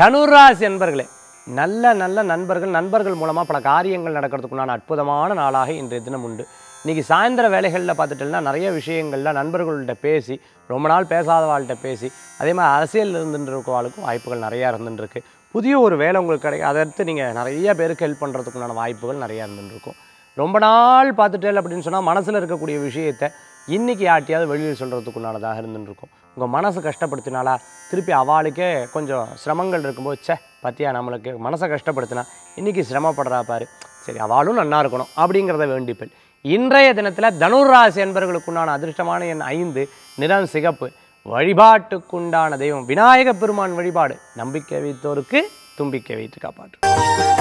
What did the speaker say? தனுராசி அன்பர்களே நல்ல நல்ல நண்பர்கள் நண்பர்கள் மூலமாக பல காரியங்கள் நடக்கிறதுக்குண்டான அற்புதமான நாளாக இன்றைய தினம் உண்டு. இன்றைக்கி சாயந்தர வேலைகளில் பார்த்துட்டோம்னா நிறைய விஷயங்களில் நண்பர்கள்ட்ட பேசி ரொம்ப நாள் பேசாதவாள்கிட்ட பேசி அதே மாதிரி அரசியல் இருந்துருக்கவாளுக்கும் வாய்ப்புகள் நிறையா இருந்துருக்கு. புதிய ஒரு வேலை உங்களுக்கு கிடைக்கும், அதை எடுத்து நீங்கள் நிறைய பேருக்கு ஹெல்ப் பண்ணுறதுக்குண்டான வாய்ப்புகள் நிறையா இருந்துருக்கும். ரொம்ப நாள் பார்த்துட்டேன் அப்படின்னு சொன்னால் மனசில் இருக்கக்கூடிய விஷயத்தை இன்றைக்கி யார்ட்டையாவது வெளியில் சொல்கிறதுக்குண்டானதாக இருந்துருக்கும். உங்கள் மனசு கஷ்டப்படுத்தினாலா திருப்பி அவளுக்கே கொஞ்சம் சிரமங்கள் இருக்கும்போது சே பற்றியா நம்மளுக்கு மனசை கஷ்டப்படுத்தினா இன்றைக்கி சிரமப்படுறா பாரு, சரி அவளும் நல்லா இருக்கணும் அப்படிங்கிறத வேண்டிப்பேன். இன்றைய தினத்தில் தனுராசி என்பவர்களுக்குண்டான அதிர்ஷ்டமான எண் 5, நிறம் சிகப்பு. வழிபாட்டுக்குண்டான தெய்வம் விநாயகப் பெருமான் வழிபாடு. நம்பிக்கை வைத்தோருக்கு தும்பிக்கை வைத்து காப்பாற்று.